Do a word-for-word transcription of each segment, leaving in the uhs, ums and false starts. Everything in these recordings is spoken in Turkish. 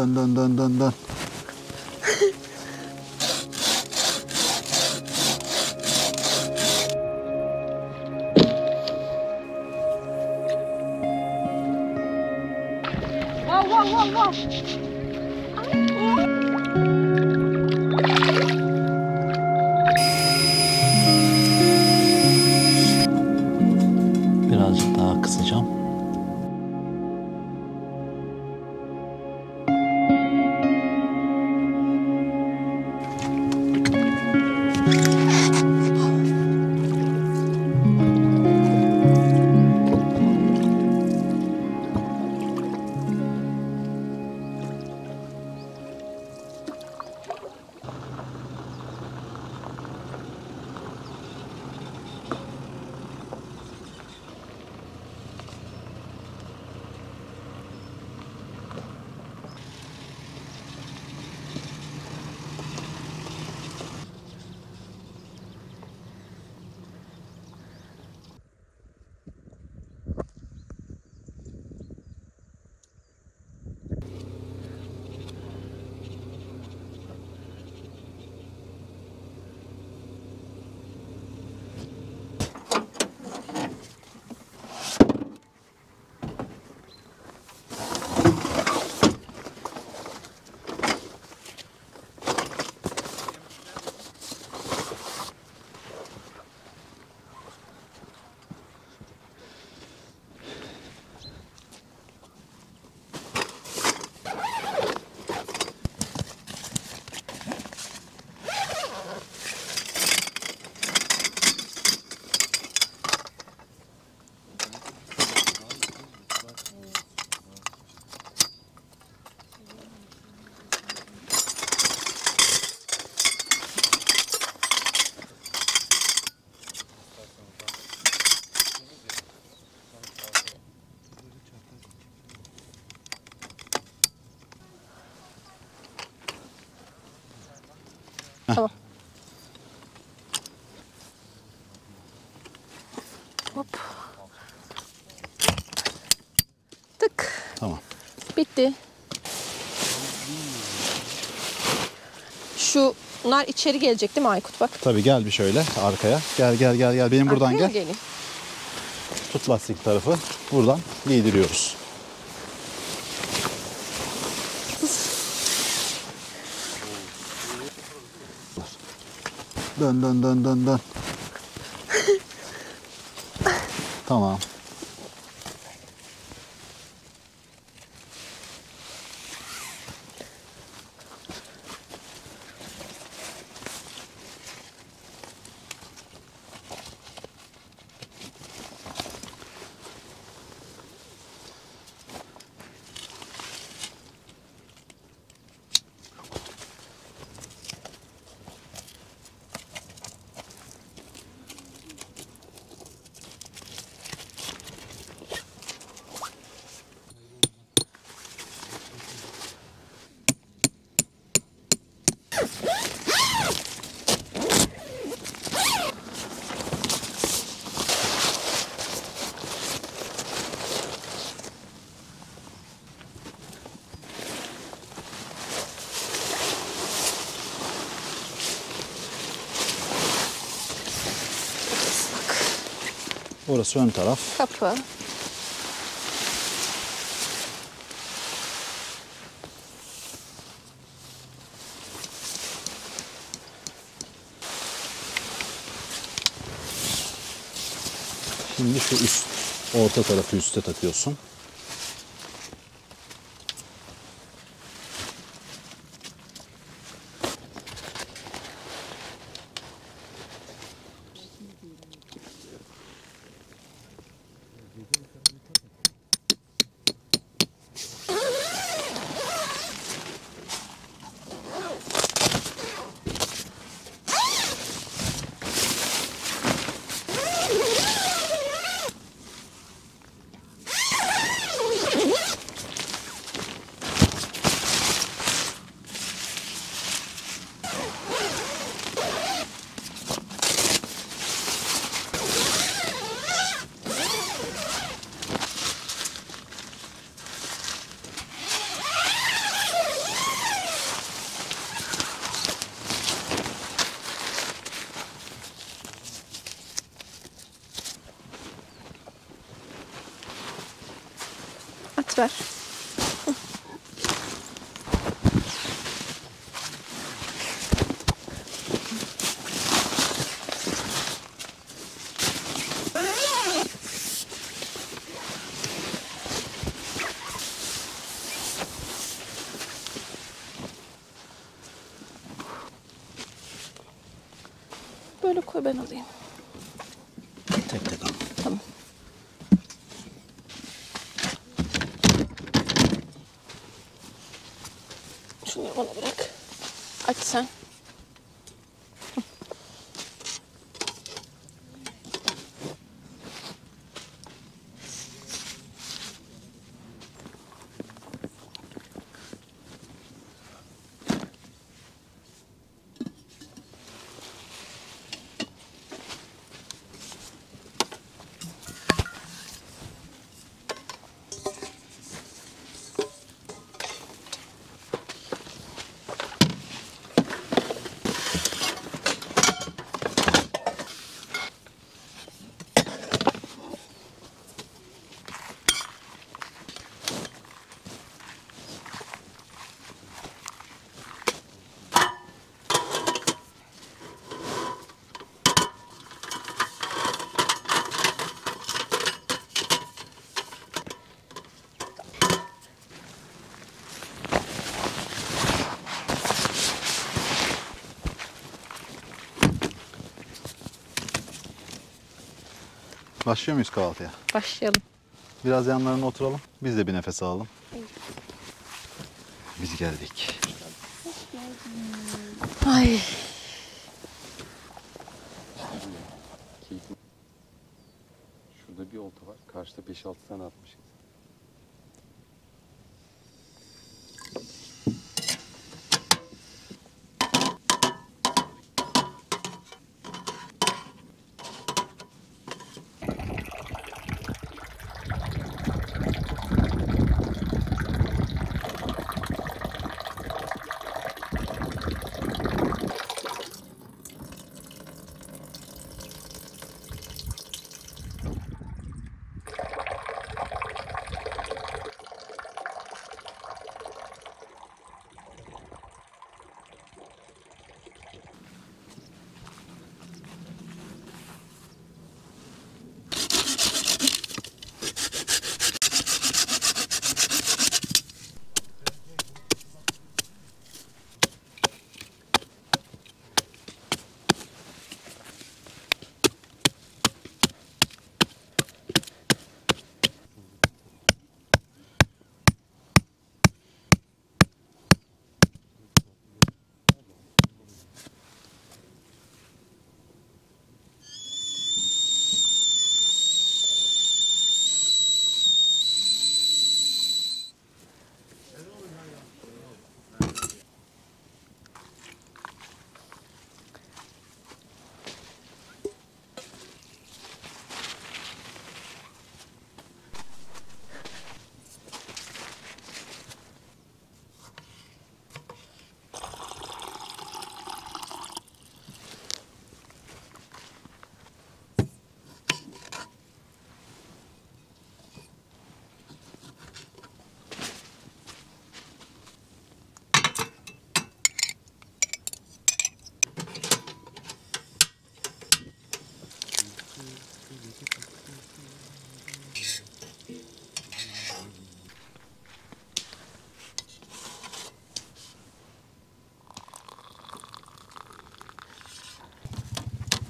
Dön dön dön dön dön. Wow wow wow wow. Birazcık daha kısacağım. Tamam. Hop. Tık. Tamam. Bitti. Şunlar içeri gelecek değil mi Aykut bak? Tabii gel bir şöyle arkaya. Gel gel gel gel. Benim buradan arkaya gel. Tut lastik tarafı. Buradan giydiriyoruz. Dön dön dön dön dön. Tamam. Burası ön taraf. Kapı. Şimdi şu üst, orta tarafı üste takıyorsun. Aykut ver. Böyle koy, ben alayım. Tek tek al. Tamam. Şunu bana bırak. Aç sen. Başlıyor muyuz kahvaltıya? Başlayalım. Biraz yanlarına oturalım, biz de bir nefes alalım. Evet. Biz geldik. Hoş geldin. Ay. Şurada bir olta var, karşıda beş altı tane atmışız.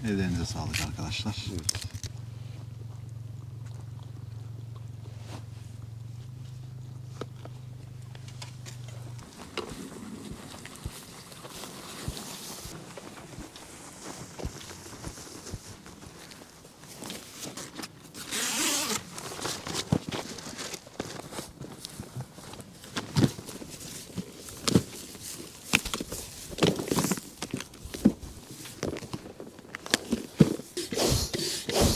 Ellerinize sağlık arkadaşlar. Evet. Yes.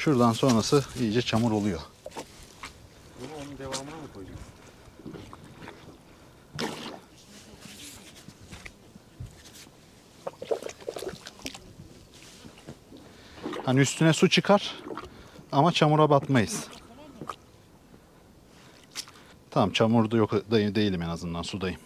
Şuradan sonrası iyice çamur oluyor. Bunu onun devamına mı koyacağız? Hani üstüne su çıkar ama çamura batmayız. Tamam, çamurda yok değilim en azından, sudayım.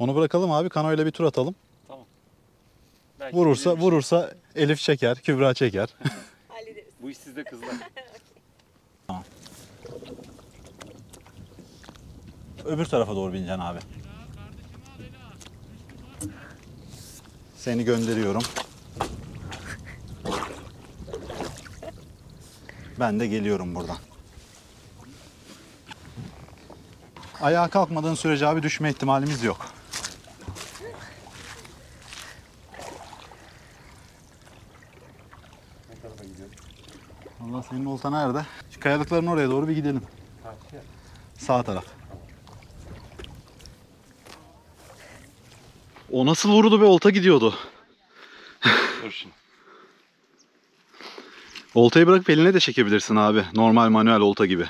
Onu bırakalım abi, kanoyla bir tur atalım. Tamam. Belki vurursa vurursa Elif çeker, Kübra çeker. Bu iş sizde kızlar. Tamam. Öbür tarafa doğru bineceksin abi. Seni gönderiyorum. Ben de geliyorum buradan. Ayağa kalkmadığın sürece abi düşme ihtimalimiz yok. Senin olta nerede? Şu kayalıkların oraya doğru bir gidelim. Karşıya. Sağ taraf. O nasıl vurdu be, olta gidiyordu. Dur şimdi. Oltayı bırakıp eline de çekebilirsin abi. Normal manuel olta gibi.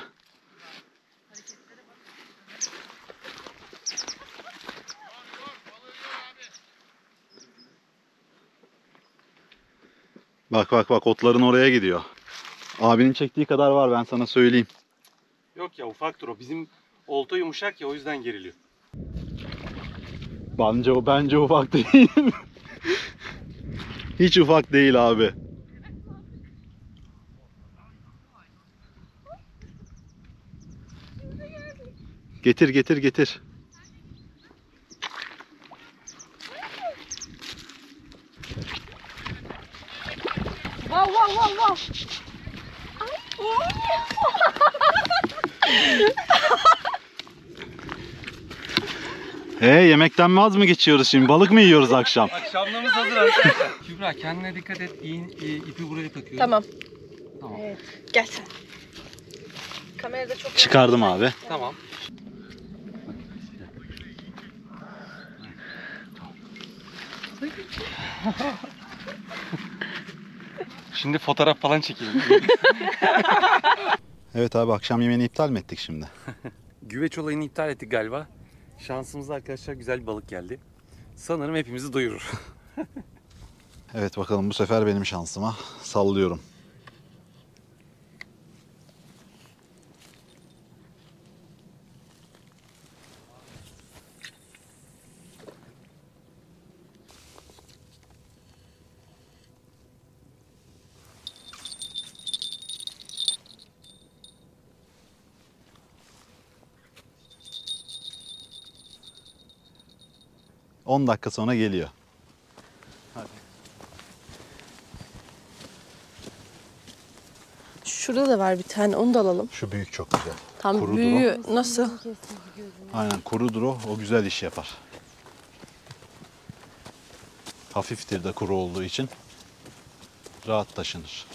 Bak bak bak, otların oraya gidiyor. Abinin çektiği kadar var, ben sana söyleyeyim. Yok ya, ufaktır o. Bizim olta yumuşak ya, o yüzden geriliyor. Bence, bence ufak değil. Hiç ufak değil abi. Getir getir getir. Wow wow wow wow. Hey, yemekten vaz mı geçiyoruz şimdi? Balık mı yiyoruz akşam? Akşamlarımız hazır arkadaşlar. Kübra, kendine dikkat et. İğin, e, ipi buraya takıyorum. Tamam. Tamam. Evet. Gel sen. Kamerada çok çıkardım abi. Var. Tamam. Şimdi fotoğraf falan çekelim. Evet abi, akşam yemeğini iptal mi ettik şimdi? Güveç olayını iptal ettik galiba. Şansımıza arkadaşlar güzel bir balık geldi. Sanırım hepimizi doyurur. Evet bakalım, bu sefer benim şansıma. Sallıyorum. on dakika sonra geliyor. Hadi. Şurada da var bir tane, onu da alalım. Şu büyük çok güzel. Tam kurudur büyüğü o. Nasıl? Aynen, kurudur o, o güzel iş yapar. Hafiftir de kuru olduğu için rahat taşınır.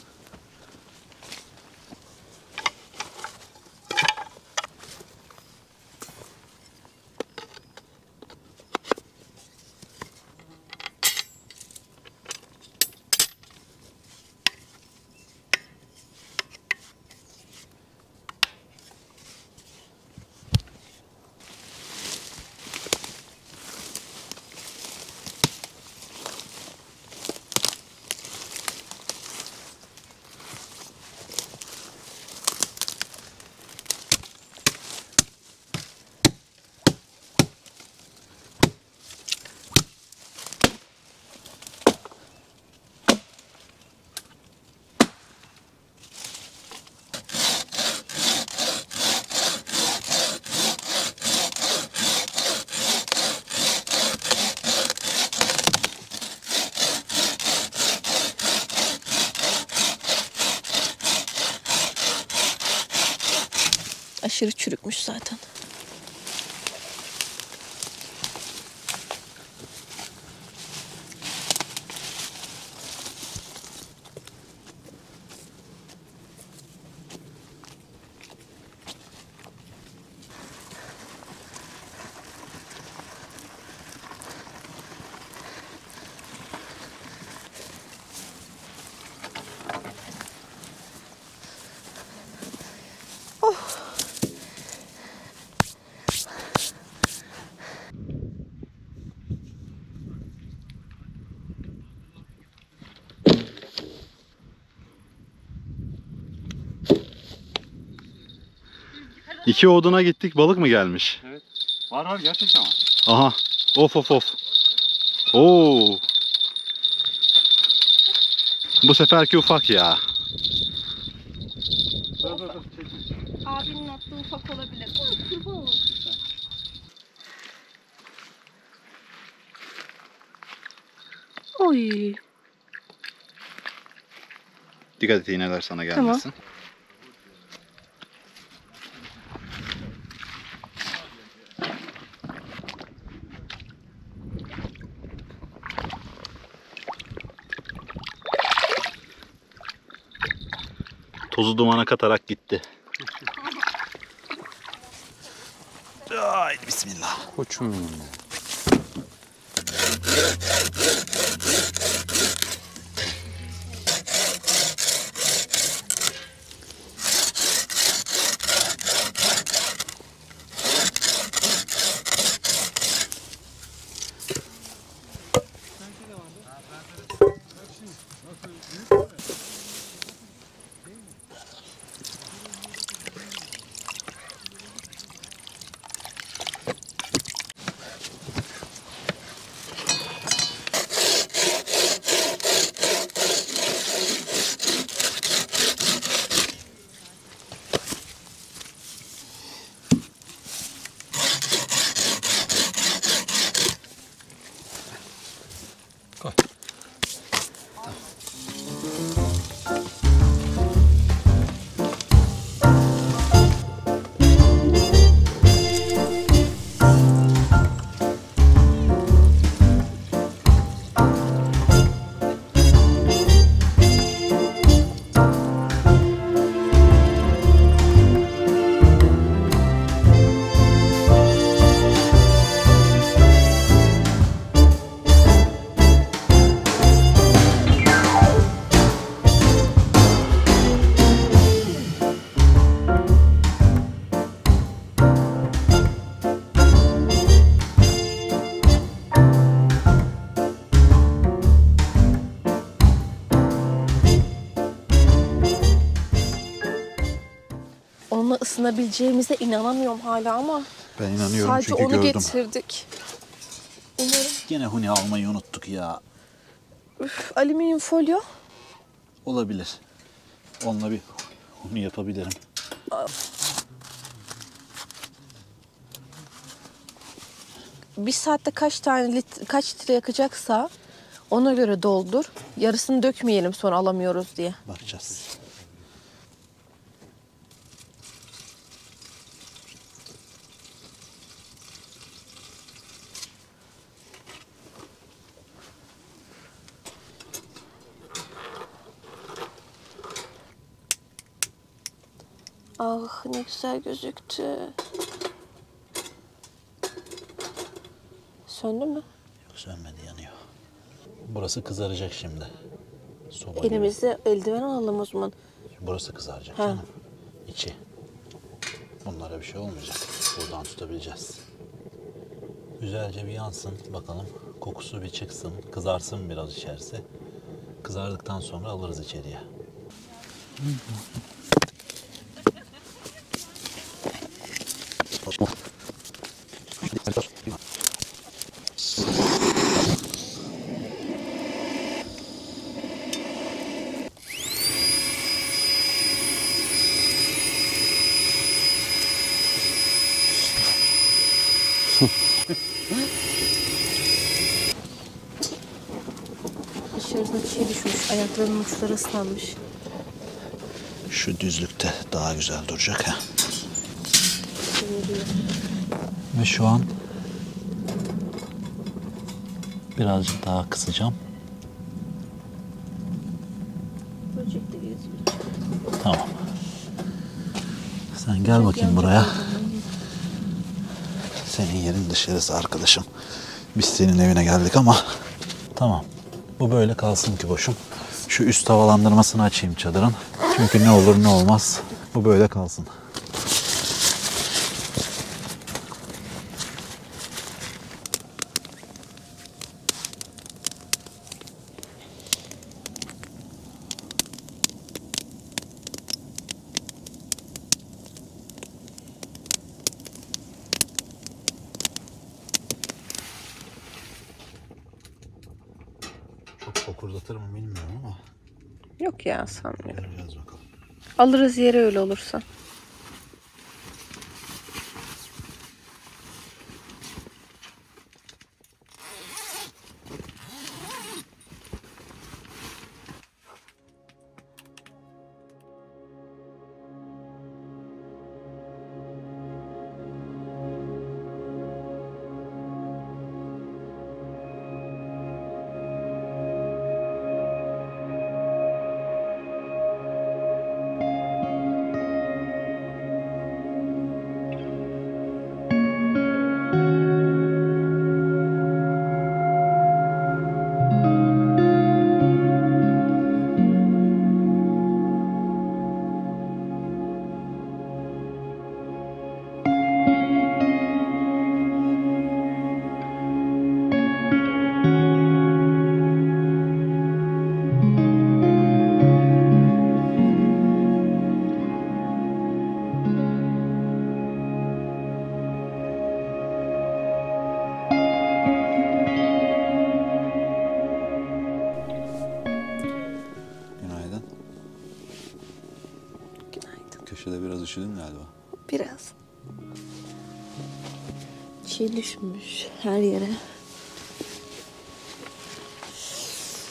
Aşırı çürükmüş zaten. İki oduna gittik, balık mı gelmiş? Evet. Var var gerçekten var. Aha. Of of of. Oo. Bu seferki ufak ya. Dur, dur, dur. Abinin attığı ufak olabilir. Kübra olur. Oy. Dikkat et, iğneler sana gelmesin. Tamam. Tozu dumana katarak gitti. Haydi bismillah. Koçum. Isınabileceğimize inanamıyorum hala ama ben inanıyorum sadece çünkü onu gördüm. Getirdik. Umarım. Gene huni almayı unuttuk ya. Üf, alüminyum folyo. Olabilir. Onunla bir huni yapabilirim. Bir saatte kaç tane kaç litre yakacaksa ona göre doldur. Yarısını dökmeyelim sonra alamıyoruz diye. Bakacağız. Ah ne güzel gözüktü. Söndü mü? Yok sönmedi, yanıyor. Burası kızaracak şimdi. Soba elimize gibi. Eldiven alalım o zaman. Burası kızaracak ha. Canım. İçi. Bunlara bir şey olmayacak. Buradan tutabileceğiz. Güzelce bir yansın bakalım. Kokusu bir çıksın. Kızarsın biraz içerisi. Kızardıktan sonra alırız içeriye. İçerisinde bir şey düşmüş, ayaklarının uçları ıslanmış. Şu düzlükte daha güzel duracak ha. Ve şu an birazcık daha kısacağım. Tamam. Sen gel bakayım buraya. Senin yerin dışarısı arkadaşım. Biz senin evine geldik ama tamam. Bu böyle kalsın ki boşum. Şu üst havalandırmasını açayım çadırın. Çünkü ne olur ne olmaz bu böyle kalsın. kıpırdatır mı bilmiyorum ama. Yok ya, sanmıyorum. Göreceğiz bakalım. Alırız yere öyle olursa. Köşede biraz üşüdün galiba. Biraz. Şey düşmüş her yere.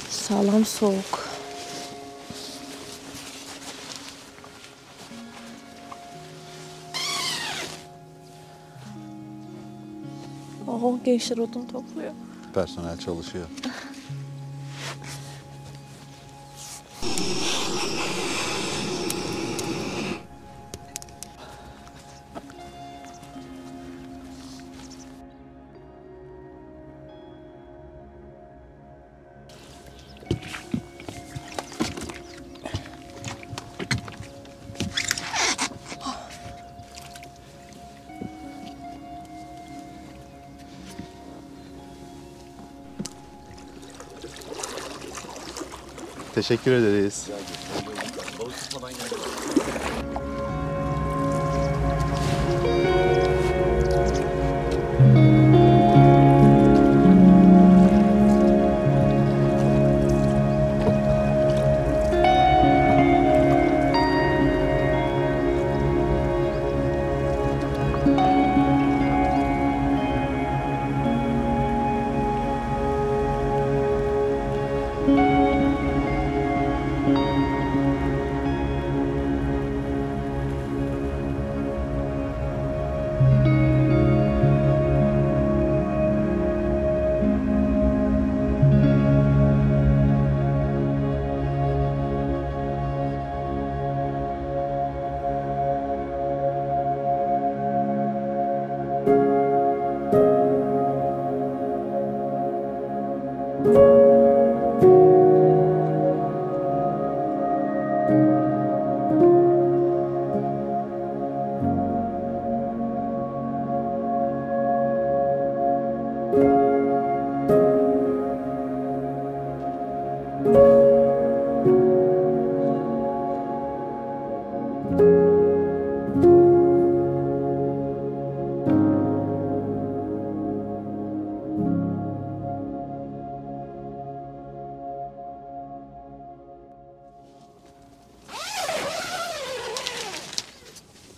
Sağlam soğuk. Oho, gençler odun topluyor. Personel çalışıyor. Teşekkür ederiz.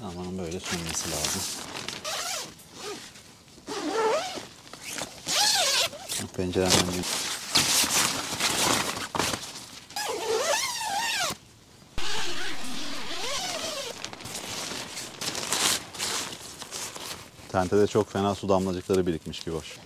Amanın böyle sönmesi lazım. Pencereden bir... Tentede çok fena su damlacıkları birikmiş gibi boş.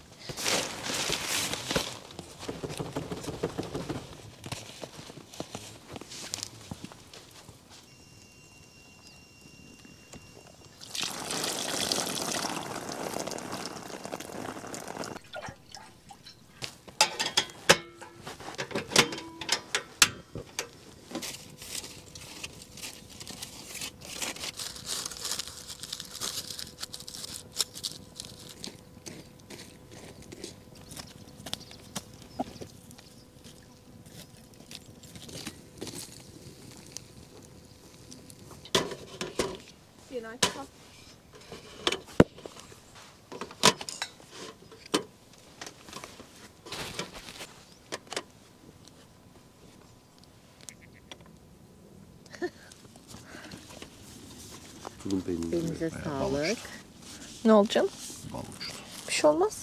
Bunun peynirine. Elinize sağlık. Balık. Ne olacağım? Balık. Bir şey olmaz.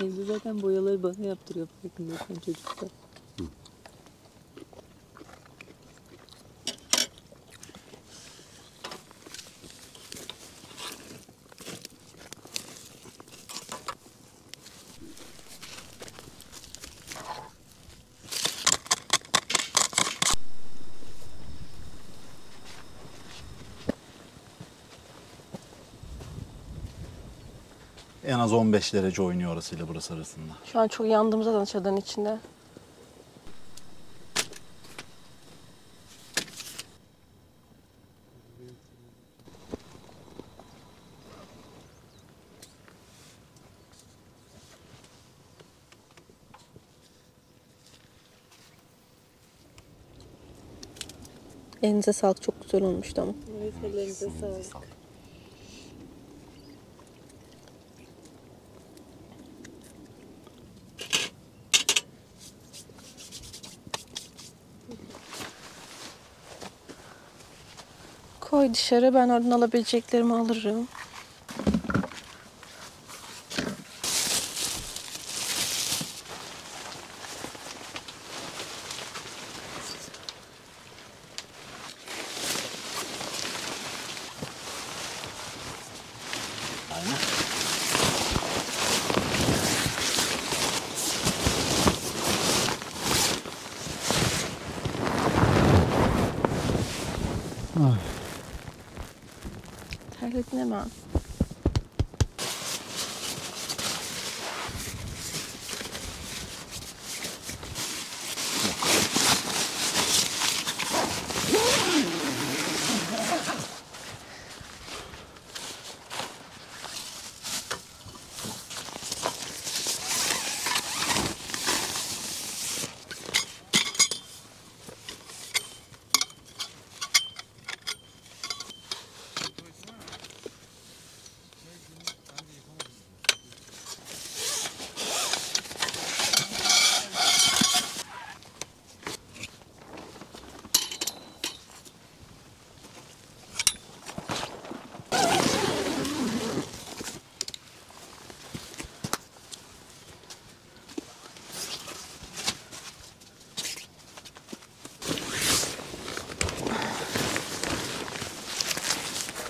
Elinize zaten boyaları bana yaptırıyor farkındaysan çocuklar. En az on beş derece oynuyor orasıyla burası arasında. Şu an çok yandığımıza da çadırın içinde. Elinize sağlık, çok güzel olmuştu ama. Evet, elinize sağlık. Koy dışarı, ben oradan alabileceklerimi alırım. Terledin hemen.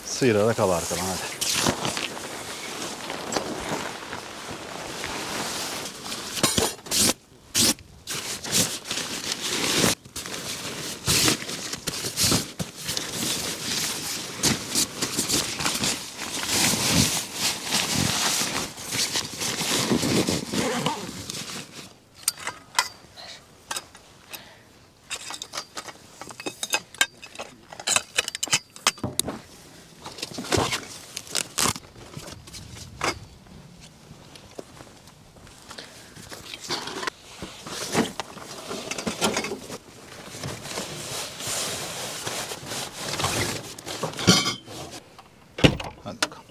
Sıyırarak al arkadan hadi. Hadi bakalım.